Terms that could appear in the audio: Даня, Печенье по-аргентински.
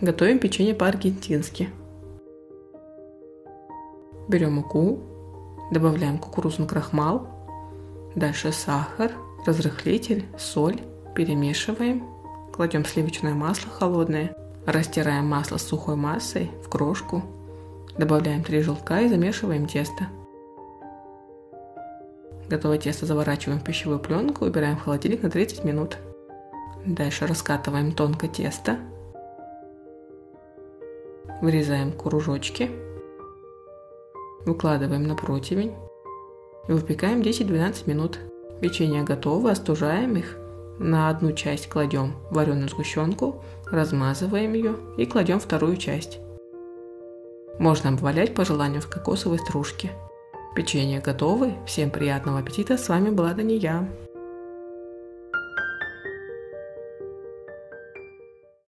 Готовим печенье по-аргентински. Берем муку, добавляем кукурузный крахмал, дальше сахар, разрыхлитель, соль, перемешиваем, кладем сливочное масло холодное, растираем масло с сухой массой в крошку, добавляем 3 желтка и замешиваем тесто. Готовое тесто заворачиваем в пищевую пленку и убираем в холодильник на 30 минут. Дальше раскатываем тонко тесто, вырезаем кружочки, выкладываем на противень и выпекаем 10-12 минут. Печенья готовы, остужаем их, на одну часть кладем вареную сгущенку, размазываем ее и кладем вторую часть. Можно обвалять по желанию в кокосовой стружке. Печенье готовы, всем приятного аппетита, с вами была Даня.